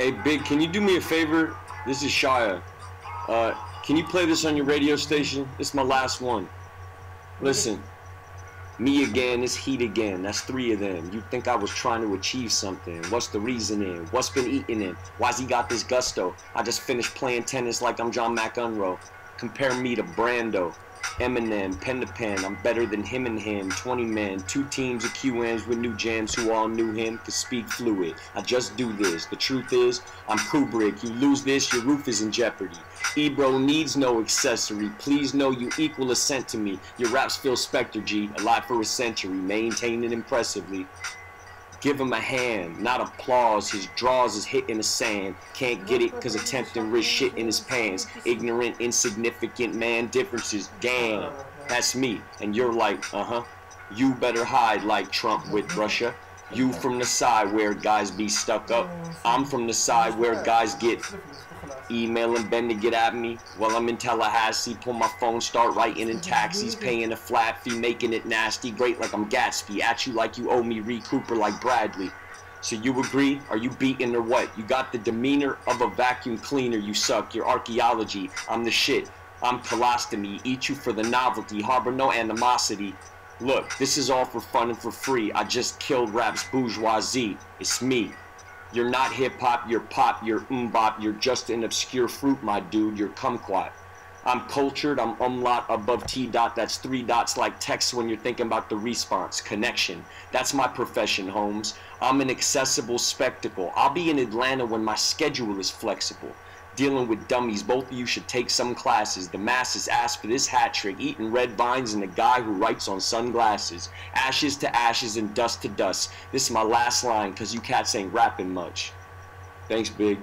Hey, Big, can you do me a favor? This is Shia. Can you play this on your radio station? It's my last one. Listen. Me again, it's heat again. That's three of them. You think I was trying to achieve something. What's the reasoning? What's been eating him? Why's he got this gusto? I just finished playing tennis like I'm John McEnroe. Compare me to Brando, Eminem, pen to pen. I'm better than him and him. 20 men, two teams of QNs with new jams who all knew him could speak fluid. I just do this. The truth is, I'm Kubrick. You lose this, your roof is in jeopardy. Ebro needs no accessory. Please know you equal assent to me. Your raps feel Spectre G, alive for a century, maintaining impressively. Give him a hand, not applause. His draws is hitting the sand. Can't get it because attempting rich shit in his pants. Ignorant, insignificant man differences. Damn, that's me. And you're like, uh-huh. You better hide like Trump with Russia. You from the side where guys be stuck up. I'm from the side where guys get emailing Ben to get at me. While I'm in Tallahassee, pull my phone, start writing in taxis, paying a flat fee, making it nasty, great like I'm Gatsby, at you like you owe me, Ree Cooper like Bradley. So you agree? Are you beaten or what? You got the demeanor of a vacuum cleaner, you suck, your archaeology, I'm the shit, I'm colostomy, eat you for the novelty, harbor no animosity. Look, this is all for fun and for free, I just killed rap's bourgeoisie, it's me. You're not hip-hop, you're pop, you're bop, you're just an obscure fruit, my dude, you're kumquat. I'm cultured, I'm umlaut above T-dot, that's three dots like text when you're thinking about the response, connection. That's my profession, Holmes. I'm an accessible spectacle. I'll be in Atlanta when my schedule is flexible. Dealing with dummies, both of you should take some classes. The masses ask for this hat trick, eating red vines and the guy who writes on sunglasses. Ashes to ashes and dust to dust. This is my last line, cause you cats ain't rapping much. Thanks, Big.